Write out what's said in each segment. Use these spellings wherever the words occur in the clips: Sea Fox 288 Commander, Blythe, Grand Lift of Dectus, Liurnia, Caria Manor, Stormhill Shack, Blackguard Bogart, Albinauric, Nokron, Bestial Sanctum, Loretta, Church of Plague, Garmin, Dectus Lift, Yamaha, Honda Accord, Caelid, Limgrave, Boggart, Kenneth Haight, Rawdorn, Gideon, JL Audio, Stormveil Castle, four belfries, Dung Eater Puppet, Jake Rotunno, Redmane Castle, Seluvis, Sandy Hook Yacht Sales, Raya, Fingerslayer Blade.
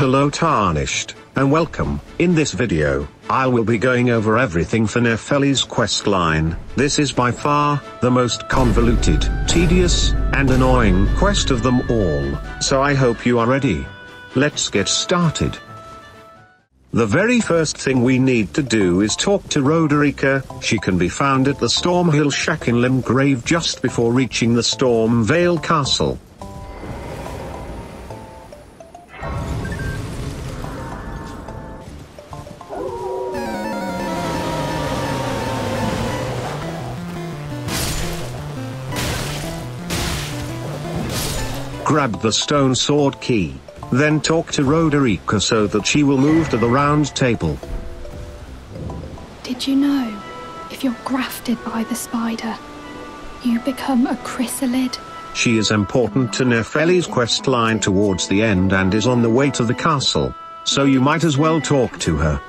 Hello Tarnished, and welcome. In this video, I will be going over everything for Nepheli's questline. This is by far the most convoluted, tedious, and annoying quest of them all, so I hope you are ready. Let's get started. The very first thing we need to do is talk to Roderica. She can be found at the Stormhill Shack in Limgrave just before reaching the Stormveil Castle. Grab the stone sword key, then talk to Roderica so that she will move to the round table. Did you know, if you're grafted by the spider, you become a chrysalid? She is important to Nepheli's quest line towards the end and is on the way to the castle, so you might as well talk to her.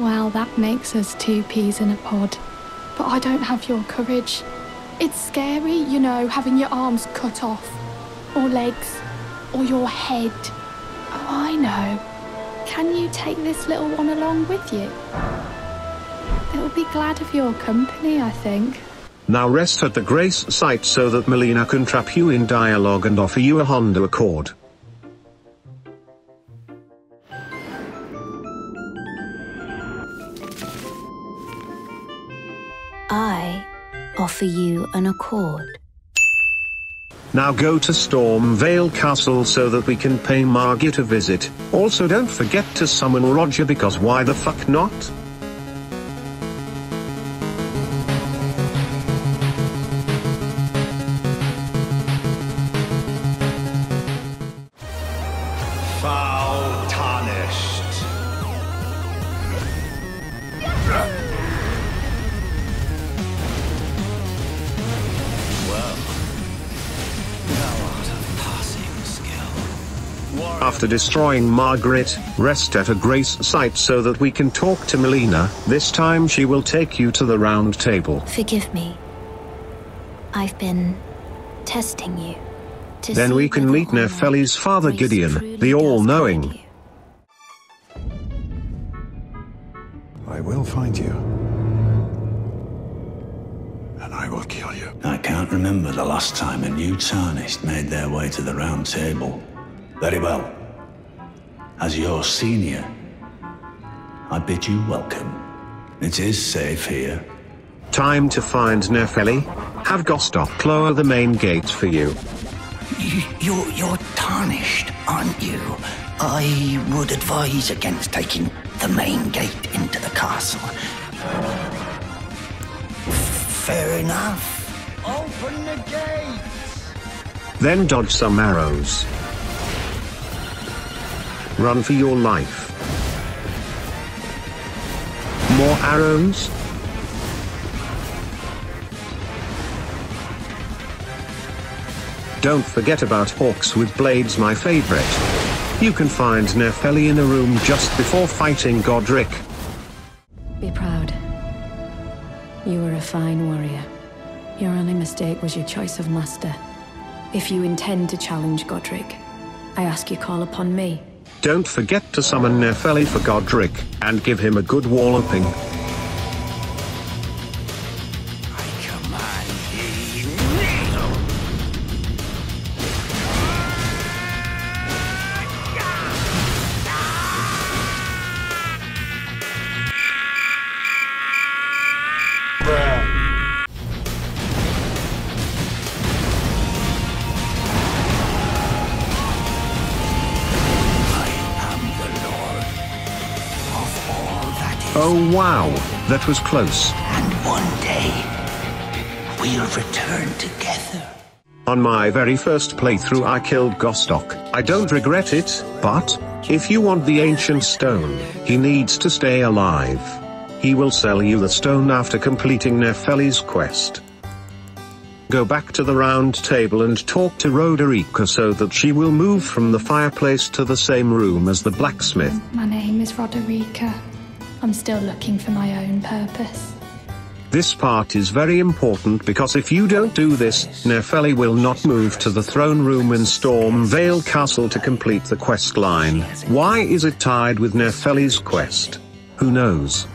Well, that makes us two peas in a pod, but I don't have your courage. It's scary, you know, having your arms cut off, or legs, or your head. Oh, I know. Can you take this little one along with you? It'll be glad of your company, I think. Now rest at the Grace site so that Melina can trap you in dialogue and offer you a Honda Accord. I offer you an Accord. Now go to Stormveil Castle so that we can pay Margit a visit. Also don't forget to summon Roger because why the fuck not? Foul tarnished. Well. After destroying Margaret, rest at a Grace site so that we can talk to Melina. This time she will take you to the round table. Forgive me. I've been testing you. Then we can meet Nepheli's father Gideon, the all-knowing. I will find you. And I will kill you. I can't remember the last time a new tarnished made their way to the round table. Very well. As your senior, I bid you welcome. It is safe here. Time to find Nepheli. Have Gostoc lower the main gate for you. You're tarnished, aren't you? I would advise against taking the main gate into the castle. Fair enough. Open the gate! Then dodge some arrows. Run for your life. More arrows? Don't forget about hawks with blades, my favorite. You can find Nepheli in a room just before fighting Godrick. Be proud. You were a fine warrior. Your only mistake was your choice of master. If you intend to challenge Godrick, I ask you call upon me. Don't forget to summon Nepheli for Godrick, and give him a good walloping. I command thee, Oh wow, that was close. And one day, we'll return together. On my very first playthrough I killed Gostoc. I don't regret it, but if you want the ancient stone, he needs to stay alive. He will sell you the stone after completing Nepheli's quest. Go back to the round table and talk to Roderica so that she will move from the fireplace to the same room as the blacksmith. My name is Roderica. I'm still looking for my own purpose. This part is very important because if you don't do this, Nepheli will not move to the throne room in Stormveil Castle to complete the quest line. Why is it tied with Nepheli's quest? Who knows?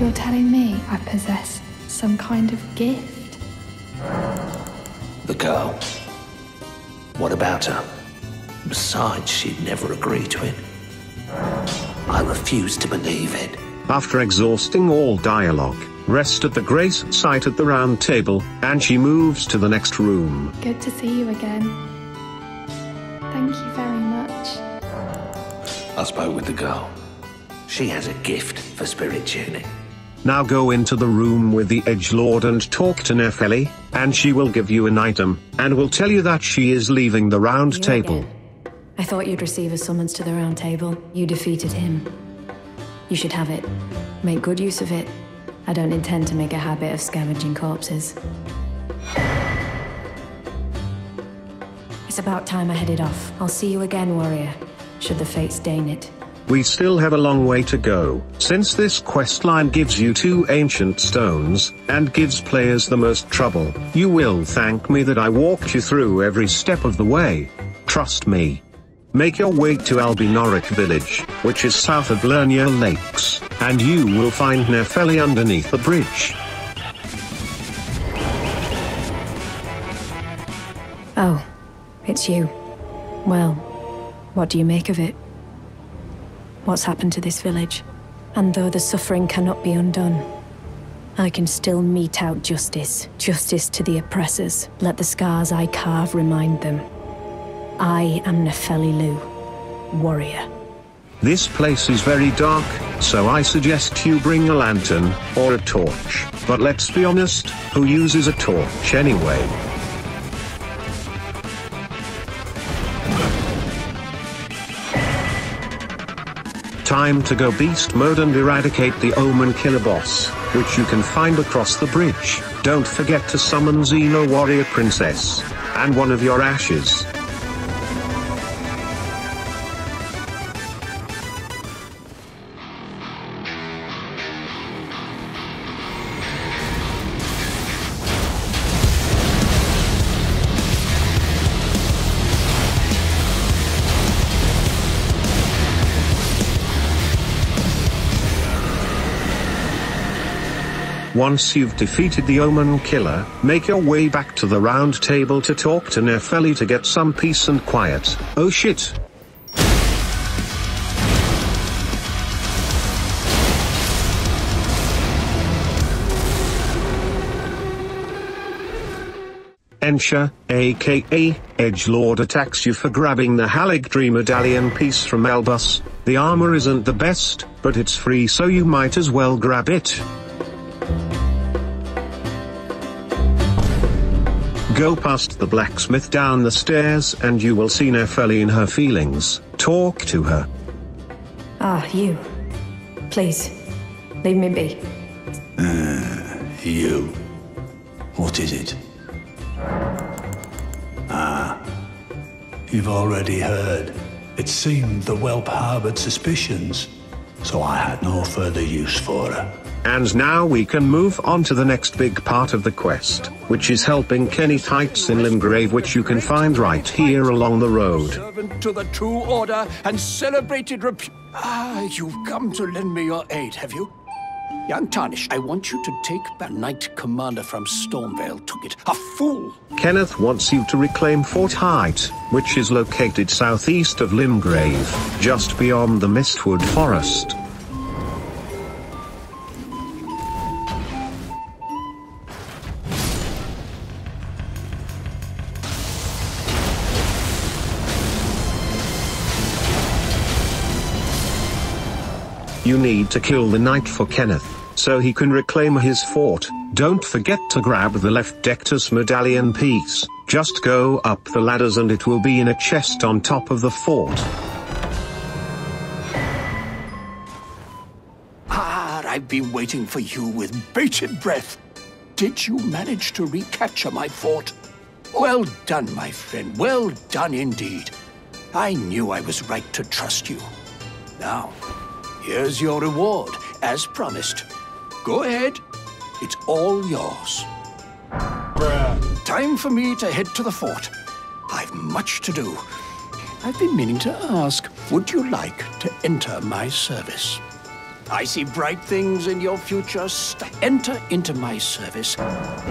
You're telling me I possess some kind of gift? The girl. What about her? Besides, she'd never agree to it. I refuse to believe it. After exhausting all dialogue, rest at the Grace site at the Round Table, and she moves to the next room. Good to see you again. Thank you very much. I spoke with the girl. She has a gift for spirit tuning. Now go into the room with the Edgelord and talk to Nepheli, and she will give you an item, and will tell you that she is leaving the Round Table. Again. I thought you'd receive a summons to the Round Table. You defeated him. You should have it. Make good use of it. I don't intend to make a habit of scavenging corpses. It's about time I headed off. I'll see you again, warrior, should the fates deign it. We still have a long way to go, since this questline gives you 2 ancient stones, and gives players the most trouble. You will thank me that I walked you through every step of the way. Trust me. Make your way to Albinauric village, which is south of Liurnia Lakes, and you will find Nepheli underneath the bridge. Oh, it's you. Well, what do you make of it? What's happened to this village? And though the suffering cannot be undone, I can still mete out justice. Justice to the oppressors. Let the scars I carve remind them. I am Nepheli Loux, warrior. This place is very dark, so I suggest you bring a lantern, or a torch. But let's be honest, who uses a torch anyway? Time to go beast mode and eradicate the Omen Killer boss, which you can find across the bridge. Don't forget to summon Xeno Warrior Princess, and one of your ashes. Once you've defeated the Omen Killer, make your way back to the Round Table to talk to Nepheli to get some peace and quiet. Oh shit! Ensha, aka Edgelord, attacks you for grabbing the Haligtree medallion piece from Albus. The armor isn't the best, but it's free, so you might as well grab it. Go past the blacksmith down the stairs and you will see Nepheli in her feelings. Talk to her. Ah, you. Please, leave me be. You. What is it? You've already heard. It seemed the whelp harbored suspicions, so I had no further use for her. And now we can move on to the next big part of the quest, which is helping Kenneth Haight in Limgrave, which you can find right here along the road. Servant to the true order and celebrated you've come to lend me your aid, have you? Young Tarnish, I want you to take back Knight Commander from Stormveil took it. A fool! Kenneth wants you to reclaim Fort Haight, which is located southeast of Limgrave, just beyond the Mistwood Forest. You need to kill the knight for Kenneth, so he can reclaim his fort. Don't forget to grab the left Dectus medallion piece. Just go up the ladders and it will be in a chest on top of the fort. Ah, I've been waiting for you with bated breath. Did you manage to recapture my fort? Well done, my friend. Well done indeed. I knew I was right to trust you. Now, here's your reward, as promised. Go ahead, It's all yours. Bruh. Time for me to head to the fort. I've much to do. I've been meaning to ask, would you like to enter my service? I see bright things in your future. Enter into my service.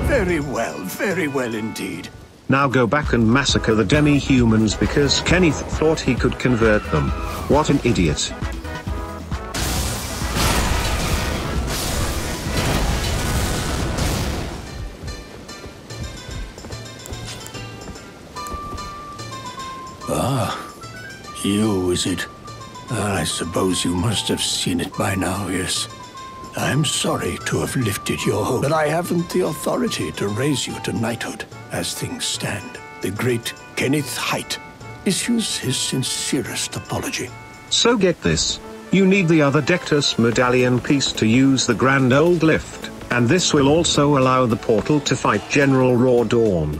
Very well indeed. Now go back and massacre the demi-humans because Kenneth thought he could convert them. What an idiot. Ah, you is it? I suppose you must have seen it by now, yes. I'm sorry to have lifted your hope, but I haven't the authority to raise you to knighthood. As things stand, the great Kenneth Haight issues his sincerest apology. So get this. You need the other Dectus medallion piece to use the Grand Old Lift, and this will also allow the portal to fight General Rawdorn.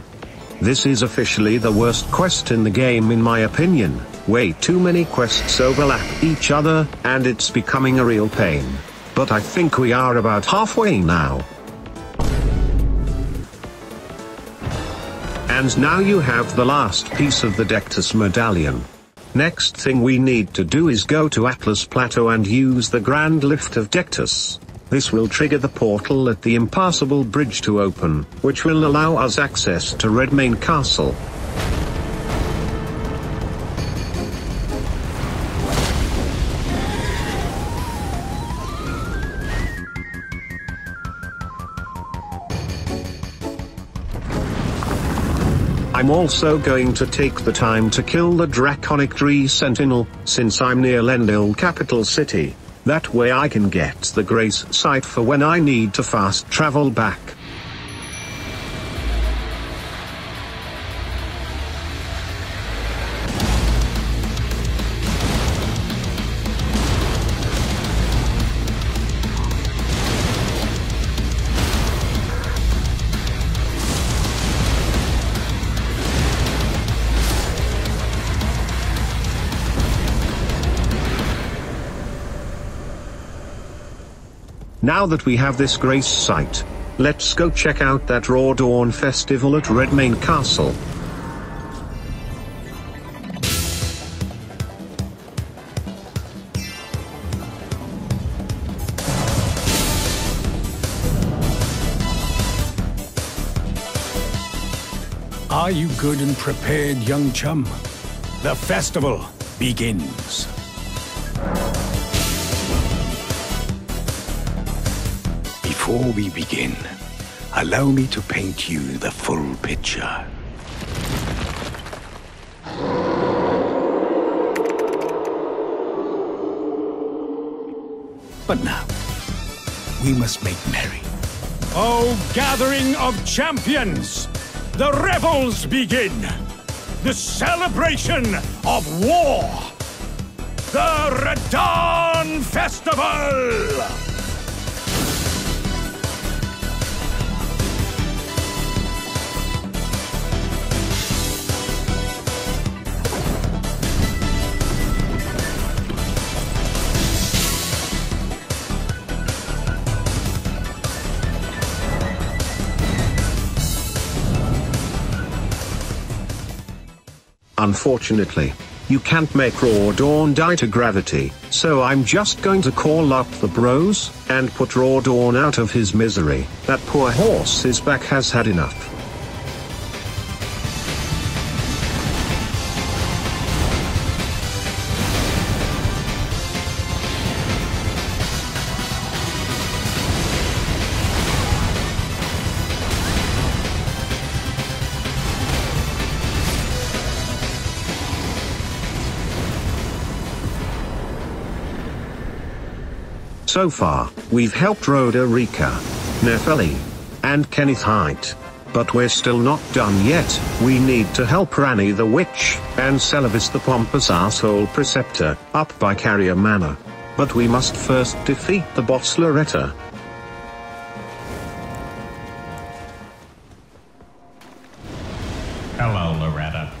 This is officially the worst quest in the game in my opinion. Way too many quests overlap each other, and it's becoming a real pain. But I think we are about halfway now. And now you have the last piece of the Dectus medallion. Next thing we need to do is go to Altus Plateau and use the Grand Lift of Dectus. This will trigger the portal at the impassable bridge to open, which will allow us access to Redmane Castle. I'm also going to take the time to kill the Draconic Tree Sentinel, since I'm near Lendil capital city. That way I can get the Grace site for when I need to fast travel back. Now that we have this Grace site, let's go check out that Radahn Festival at Redmane Castle. Are you good and prepared, young chum? The festival begins. Before we begin, allow me to paint you the full picture. But now, we must make merry. Oh, gathering of champions! The revels begin! The celebration of war! The Radahn Festival! Unfortunately, you can't make Radahn die to gravity, so I'm just going to call up the bros, and put Radahn out of his misery. That poor horse his back has had enough. So far, we've helped Roderica, Nepheli, and Kenneth Haight. But we're still not done yet. We need to help Ranni the Witch, and Seluvis the pompous asshole Preceptor, up by Carrier Manor. But we must first defeat the boss Loretta. Hello, Loretta.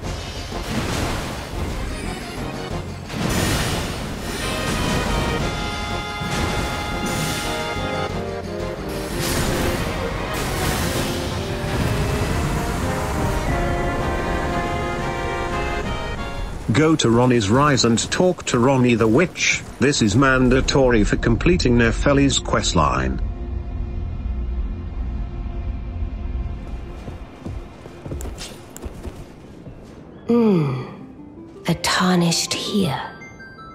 go to Ronnie's Rise and talk to Ranni the Witch. This is mandatory for completing Nepheli's questline. The tarnished here.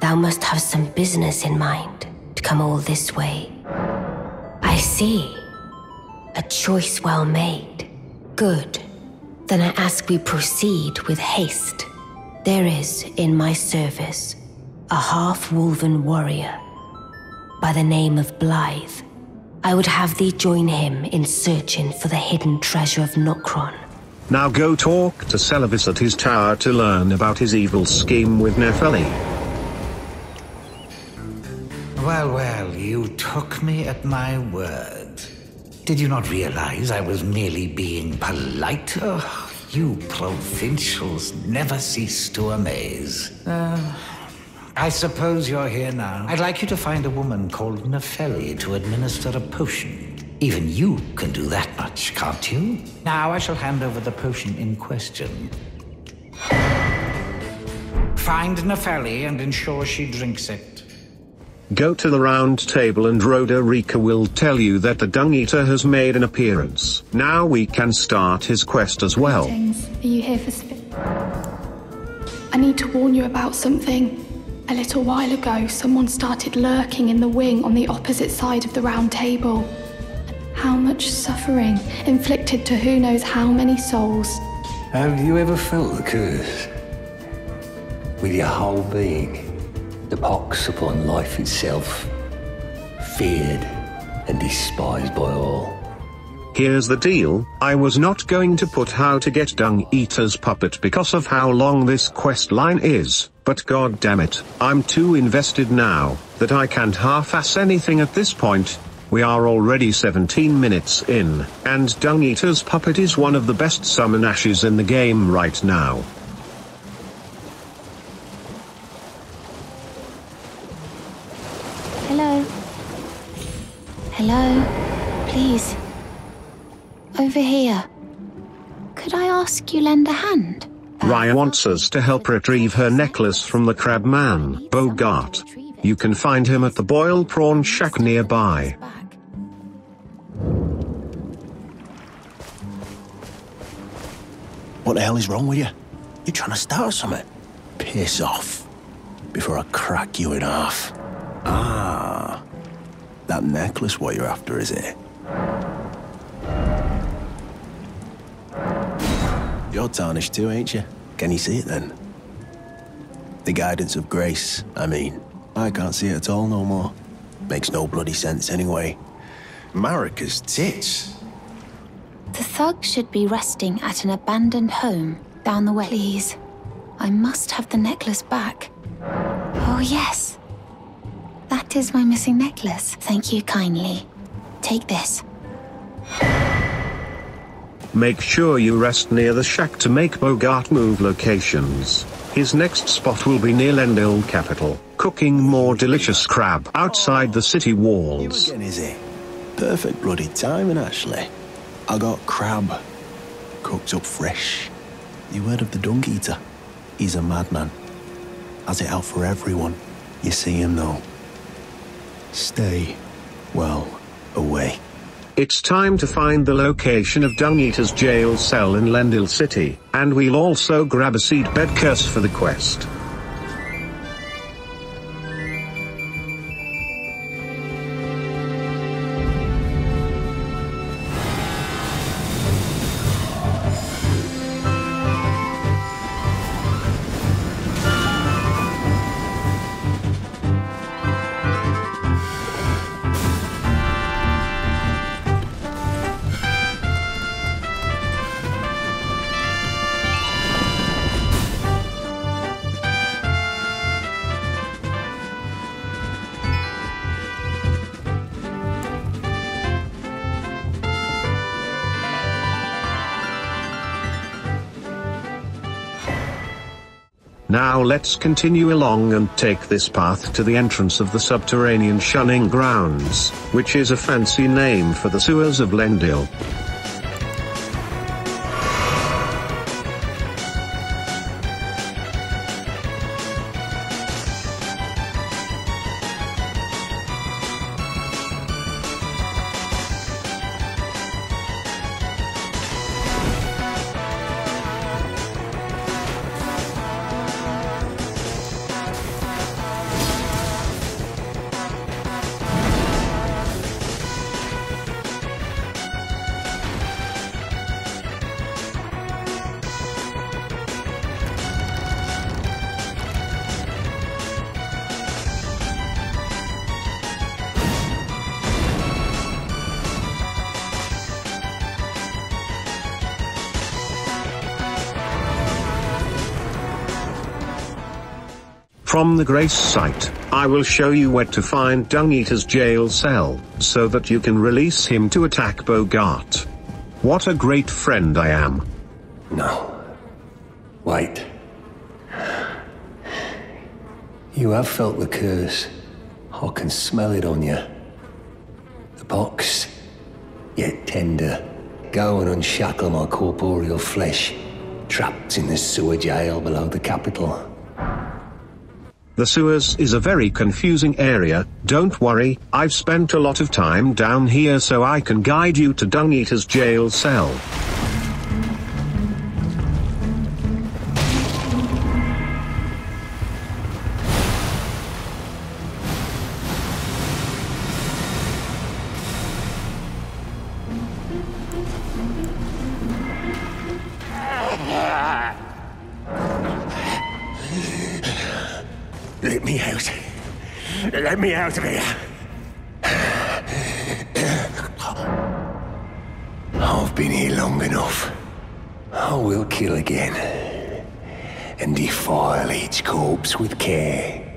Thou must have some business in mind to come all this way. I see. A choice well made. Good. Then I ask we proceed with haste. There is, in my service, a half-wolven warrior by the name of Blythe. I would have thee join him in searching for the hidden treasure of Nokron. Now go talk to Seluvis at his tower to learn about his evil scheme with Nepheli. Well, well, you took me at my word. Did you not realize I was merely being polite? Oh, you provincials never cease to amaze. I suppose you're here now. I'd like you to find a woman called Nepheli to administer a potion. Even you can do that much, can't you? Now I shall hand over the potion in question. Find Nepheli and ensure she drinks it. Go to the Round Table and Roderica will tell you that the Dung Eater has made an appearance. Now we can start his quest as well. Greetings. Are you here for I need to warn you about something. A little while ago, someone started lurking in the wing on the opposite side of the Round Table. How much suffering, inflicted to who knows how many souls. Have you ever felt the curse? With your whole being? The pox upon life itself, feared and despised by all. Here's the deal, I was not going to put how to get Dung Eater's puppet because of how long this quest line is, but god damn it, I'm too invested now, that I can't half-ass anything at this point. We are already 17 minutes in, and Dung Eater's puppet is one of the best summon ashes in the game right now. Hello, please. Over here. Could I ask you lend a hand? Raya wants us to help retrieve her necklace from the crab man, Bogart. You can find him at the Boil Prawn Shack nearby. What the hell is wrong with you? You trying to start something? Piss off. Before I crack you in half. Ah. That necklace what you're after, is it? You're tarnished too, ain't you? Can you see it then? The guidance of Grace, I mean. I can't see it at all no more. Makes no bloody sense anyway. Marika's tits. The thug should be resting at an abandoned home down the way. Please, I must have the necklace back. Oh yes. That is my missing necklace. Thank you kindly. Take this. Make sure you rest near the shack to make Bogart move locations. His next spot will be near Lendil Capital, cooking more delicious crab outside the city walls. You again, is it? Perfect bloody timing, actually. I got crab cooked up fresh. You heard of the Dung Eater? He's a madman. Has it out for everyone. You see him though. Stay, well, away. It's time to find the location of Dung Eater's jail cell in Lendil City, and we'll also grab a seed bed curse for the quest. Now let's continue along and take this path to the entrance of the subterranean shunning grounds, which is a fancy name for the sewers of Lendil. From the Grace site, I will show you where to find Dung Eater's jail cell, so that you can release him to attack Bogart. What a great friend I am. No. Wait. You have felt the curse. I can smell it on you. The box, yet tender. Go and unshackle my corporeal flesh, trapped in the sewer jail below the capital. The sewers is a very confusing area, don't worry, I've spent a lot of time down here so I can guide you to Dung Eater's jail cell. Out of here. I've been here long enough. I will kill again and defile each corpse with care.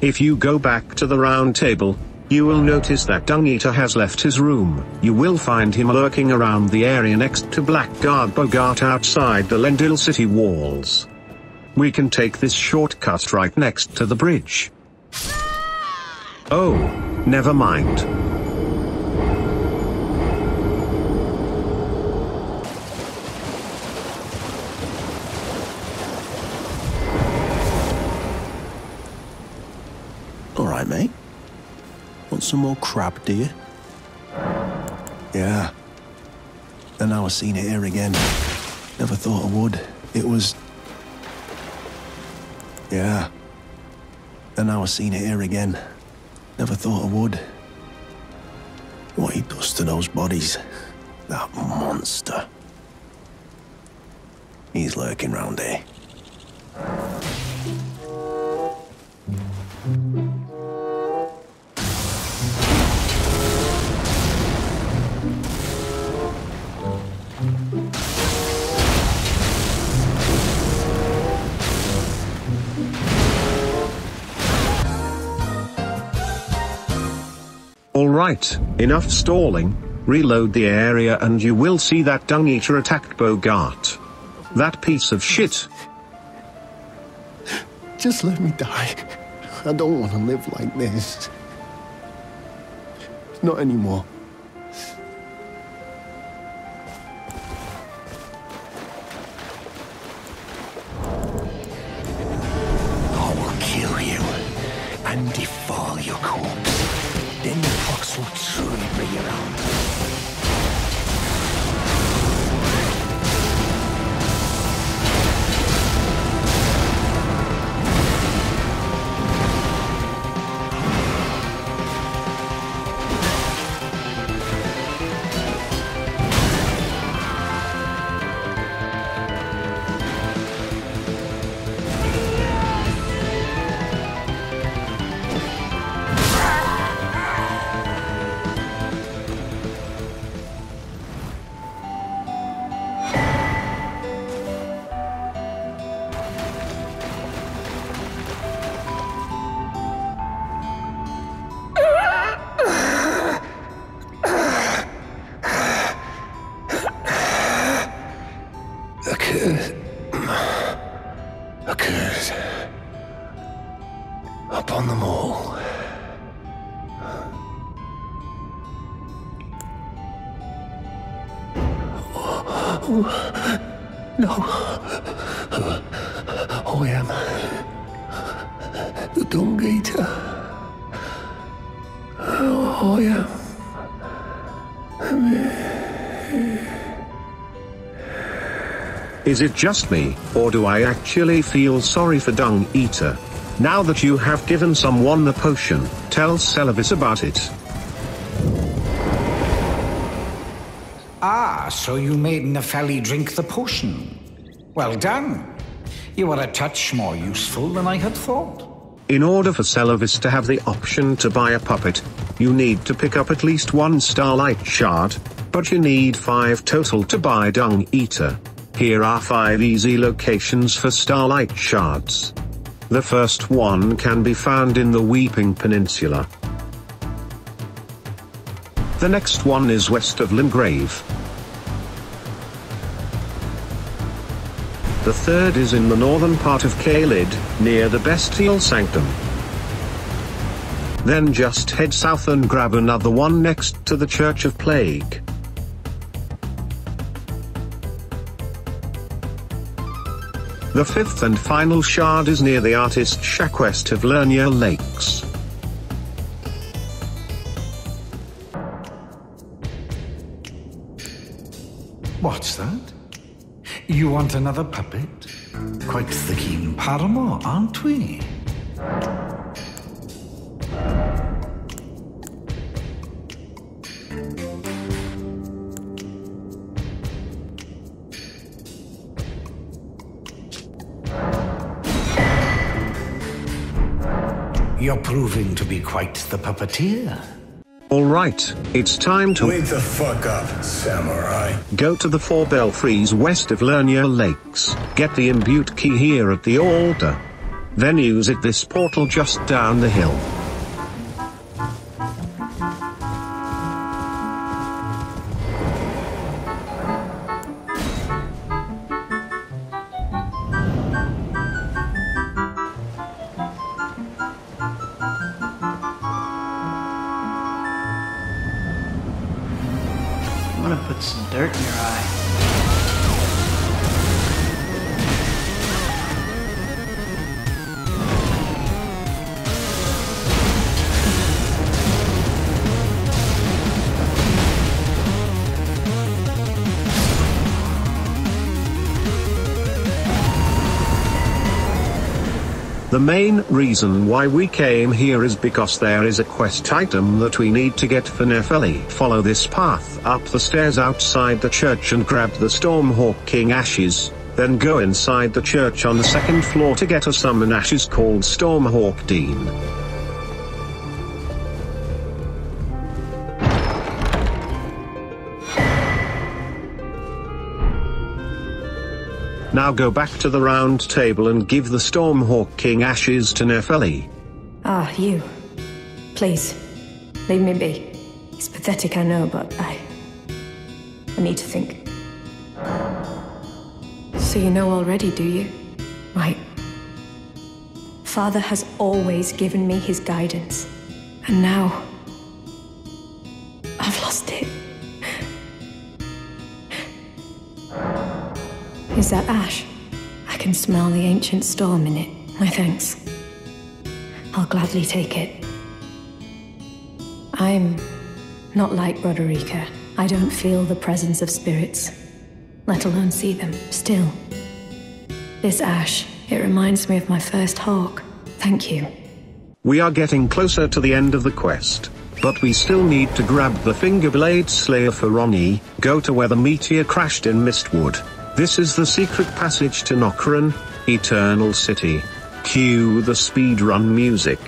If you go back to the Round Table, you will notice that Dung Eater has left his room. You will find him lurking around the area next to Blackguard Bogart outside the Lendil city walls. We can take this shortcut right next to the bridge. Oh, never mind. All right, mate. Want some more crab, do you? Yeah. And now I've seen it here again. Never thought I would. It was... Yeah. And now I've seen it here again. Never thought I would. What he does to those bodies. That monster. He's lurking round here. Alright, enough stalling, reload the area and you will see that Dung Eater attacked Bogart. That piece of shit. Just let me die. I don't want to live like this. Not anymore. I will kill you and defile your corpse. Then the fox will truly be around. Is it just me, or do I actually feel sorry for Dung Eater? Now that you have given someone the potion, tell Seluvis about it. Ah, so you made Nepheli drink the potion. Well done. You are a touch more useful than I had thought. In order for Seluvis to have the option to buy a puppet, you need to pick up at least one Starlight Shard, but you need 5 total to buy Dung Eater. Here are 5 easy locations for Starlight Shards. The first one can be found in the Weeping Peninsula. The next one is west of Limgrave. The third is in the northern part of Caelid, near the Bestial Sanctum. Then just head south and grab another one next to the Church of Plague. The fifth and final shard is near the Artist Shack west of Liurnia Lakes. What's that? You want another puppet? Quite the keen paramour, aren't we? You're proving to be quite the puppeteer. All right, it's time to— Wait the fuck up, samurai. Go to the four belfries west of Liurnia Lakes, get the imbute key here at the altar. Then use it this portal just down the hill. The main reason why we came here is because there is a quest item that we need to get for Nepheli. Follow this path up the stairs outside the church and grab the Stormhawk King ashes, then go inside the church on the second floor to get a summon ashes called Stormhawk Dean. Now go back to the Round Table and give the Stormhawk King ashes to Nepheli. Ah, you. Please, leave me be. It's pathetic, I know, but I need to think. So you know already, do you? Right. Father has always given me his guidance. And now I've lost it. Is that ash? I can smell the ancient storm in it. My thanks. I'll gladly take it. I'm not like Roderica. I don't feel the presence of spirits, let alone see them, still. This ash, it reminds me of my first hawk. Thank you. We are getting closer to the end of the quest, but we still need to grab the Fingerblade Slayer for Ranni. Go to where the meteor crashed in Mistwood. This is the secret passage to Nokron, Eternal City. Cue the speedrun music.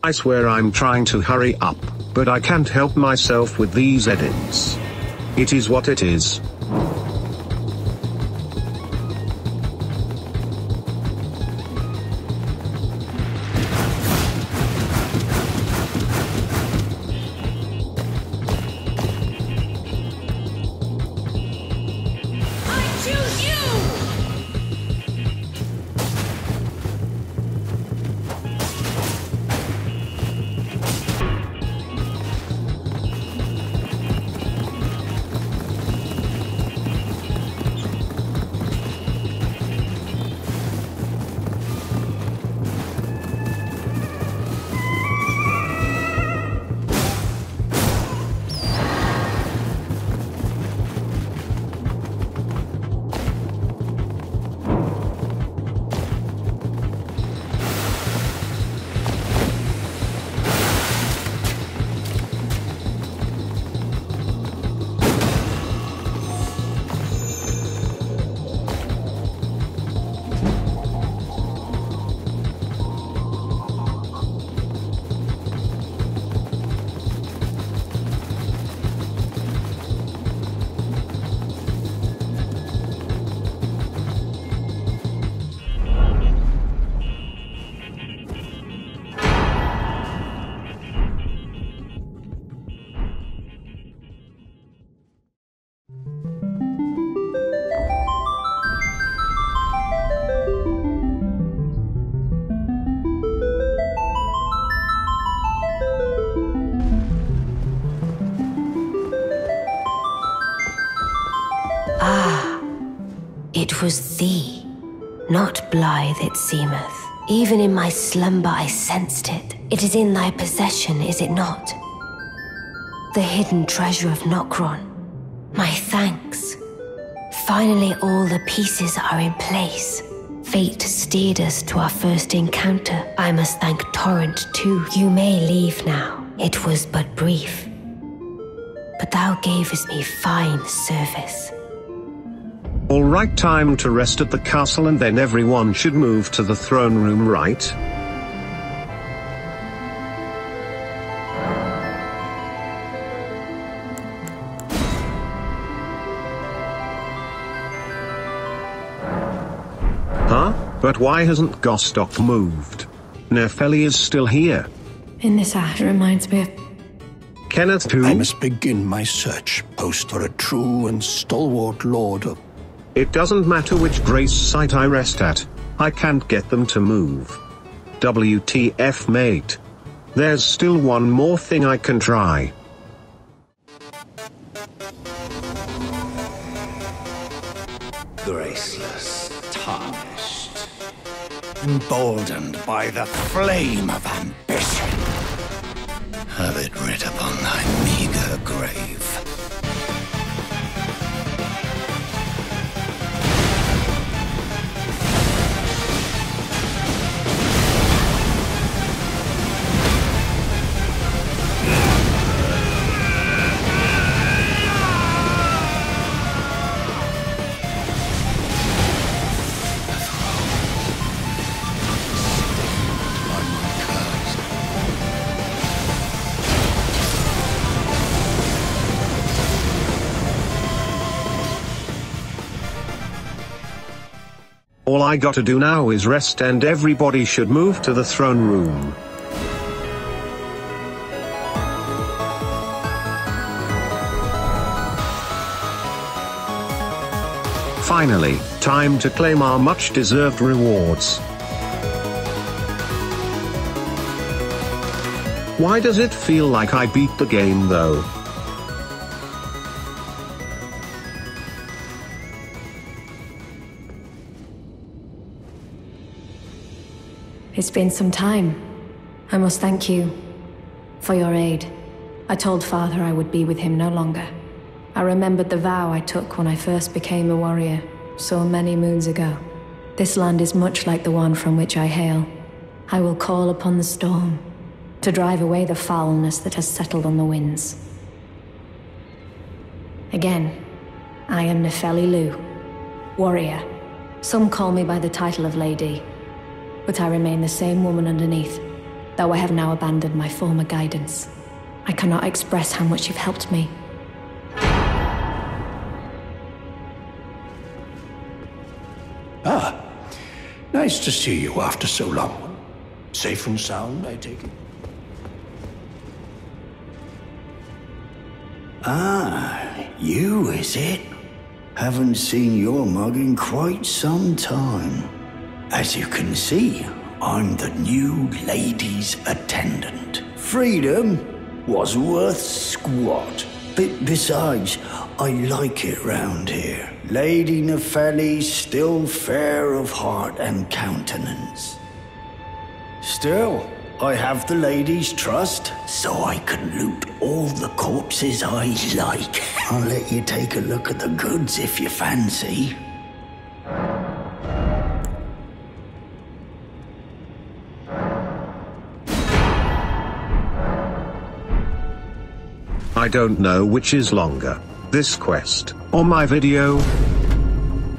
I swear I'm trying to hurry up, but I can't help myself with these edits. It is what it is. Ah, it was thee, not blithe it seemeth. Even in my slumber I sensed it. It is in thy possession, is it not? The hidden treasure of Nokron. My thanks. Finally all the pieces are in place. Fate steered us to our first encounter. I must thank Torrent too. You may leave now. It was but brief. But thou gavest me fine service. All right, time to rest at the castle and then everyone should move to the throne room, right? Huh? But why hasn't Gostoc moved? Nepheli is still here. In this ash reminds me of... Kenneth who? I must begin my search post for a true and stalwart lord of... It doesn't matter which Grace site I rest at, I can't get them to move. WTF, mate. There's still one more thing I can try. Graceless, tarnished, emboldened by the flame of ambition. Have it writ upon thy meager grave. All I gotta do now is rest and everybody should move to the throne room. Finally, time to claim our much-deserved rewards. Why does it feel like I beat the game though? It's been some time. I must thank you for your aid. I told Father I would be with him no longer. I remembered the vow I took when I first became a warrior, so many moons ago. This land is much like the one from which I hail. I will call upon the storm to drive away the foulness that has settled on the winds. Again, I am Nepheli Loux, warrior. Some call me by the title of Lady. But I remain the same woman underneath, though I have now abandoned my former guidance. I cannot express how much you've helped me. Ah, nice to see you after so long. Safe and sound, I take it. Ah, you is it? Haven't seen your mug in quite some time. As you can see, I'm the new lady's attendant. Freedom was worth squat. Besides, I like it round here. Lady Nepheli still fair of heart and countenance. Still, I have the lady's trust, so I can loot all the corpses I like. I'll let you take a look at the goods if you fancy. I don't know which is longer, this quest, or my video.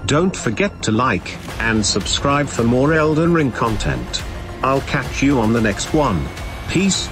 Don't forget to like, and subscribe for more Elden Ring content. I'll catch you on the next one. Peace.